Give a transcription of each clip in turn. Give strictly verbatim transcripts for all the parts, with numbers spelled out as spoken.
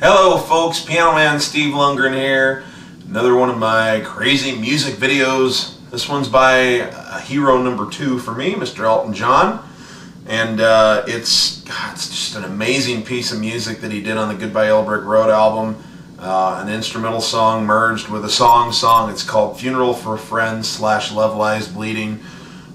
Hello folks, Piano Man Steve Lungrin here. Another one of my crazy music videos. This one's by uh, hero number two for me, Mister Elton John. And uh, it's, God, it's just an amazing piece of music that he did on the Goodbye Yellow Brick Road album. Uh, an instrumental song merged with a song song. It's called Funeral for a Friend slash Love Lies Bleeding.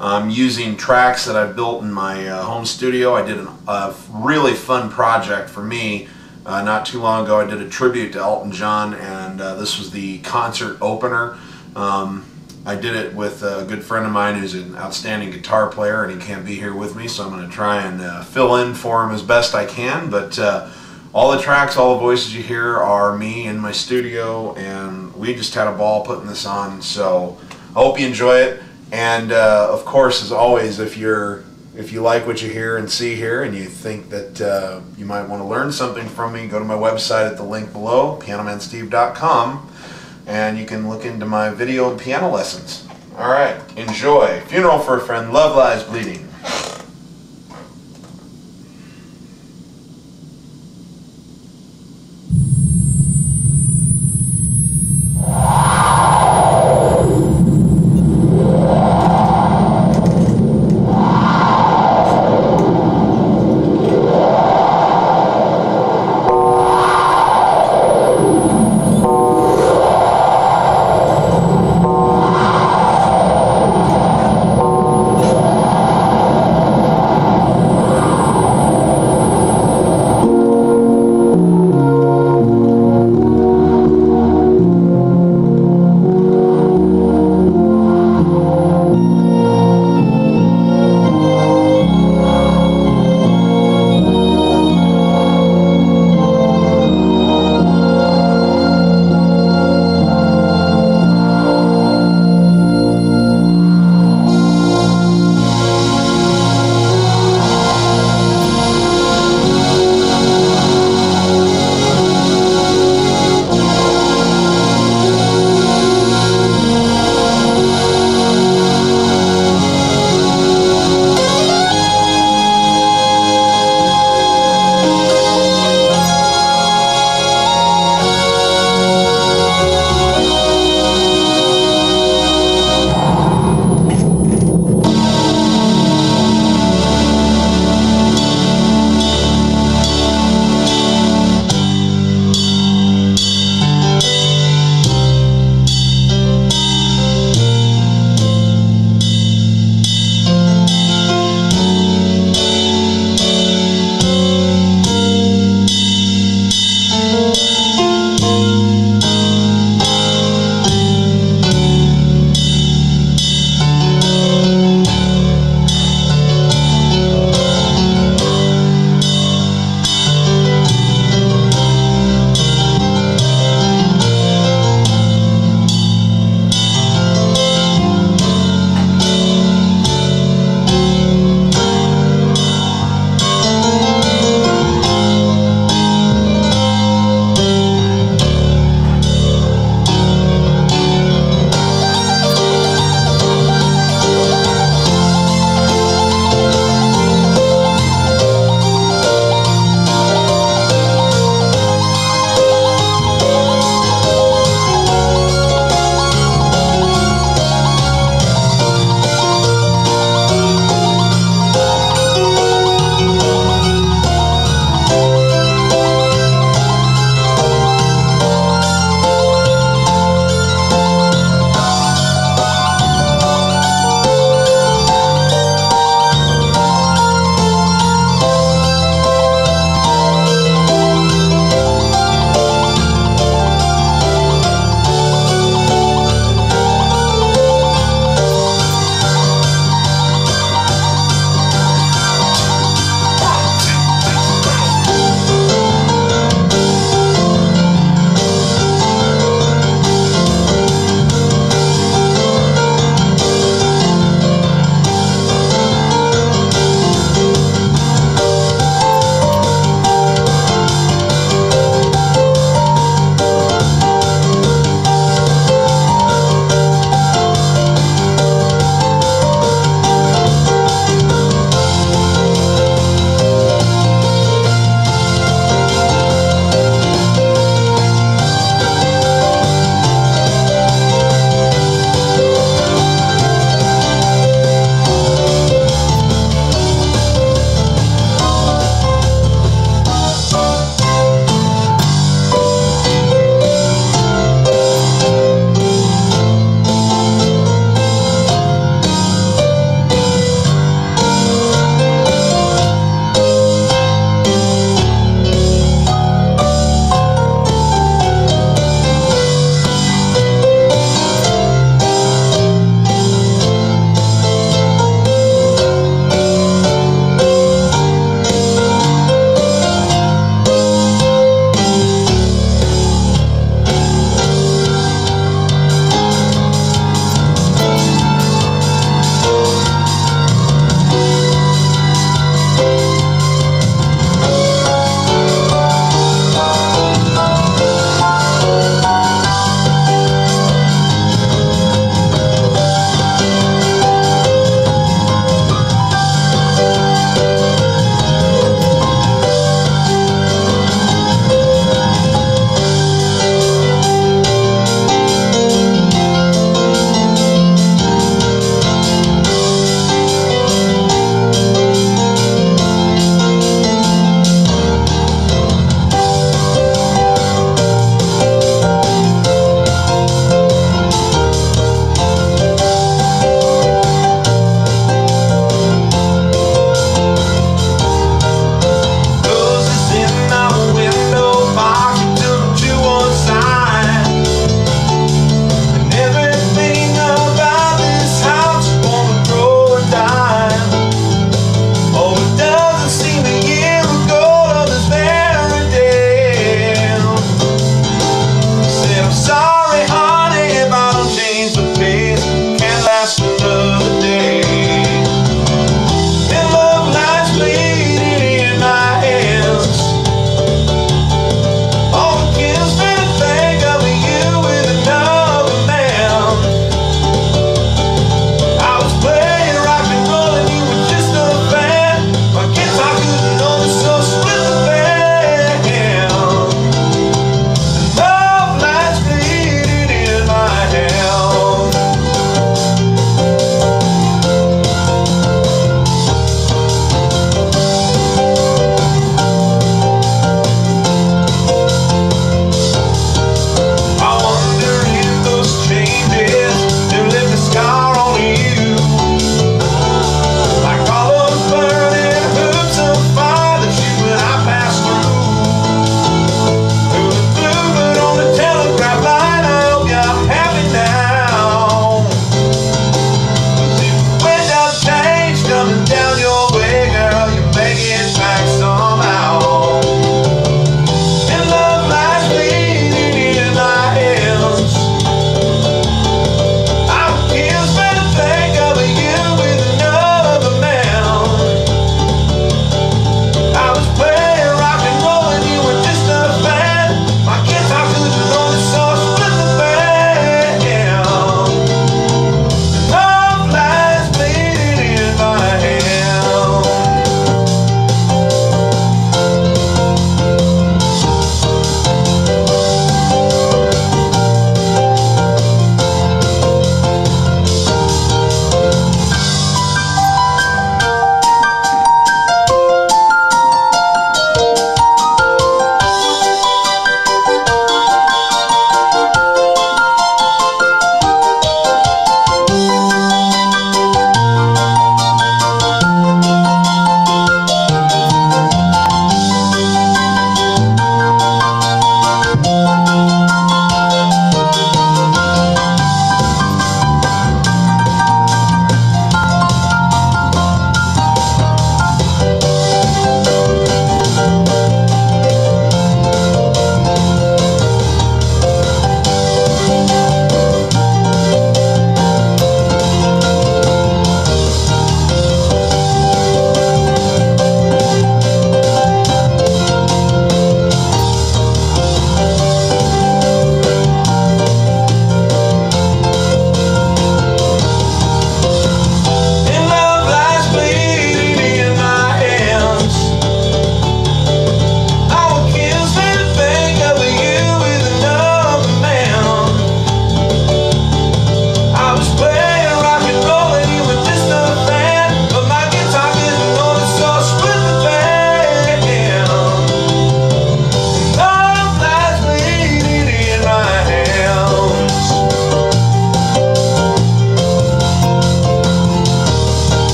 I'm using tracks that I built in my uh, home studio. I did an, a really fun project for me. Uh, not too long ago I did a tribute to Elton John, and uh, this was the concert opener. Um, I did it with a good friend of mine who's an outstanding guitar player, and he can't be here with me, so I'm going to try and uh, fill in for him as best I can. But uh, all the tracks, all the voices you hear are me in my studio, and we just had a ball putting this on, so I hope you enjoy it. And uh, of course, as always, if you're If you like what you hear and see here and you think that uh, you might want to learn something from me, go to my website at the link below, piano man steve dot com, and you can look into my video and piano lessons. Alright, enjoy. Funeral for a Friend, Love Lies Bleeding.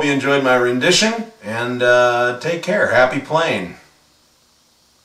hope you enjoyed my rendition, and uh, take care. Happy playing.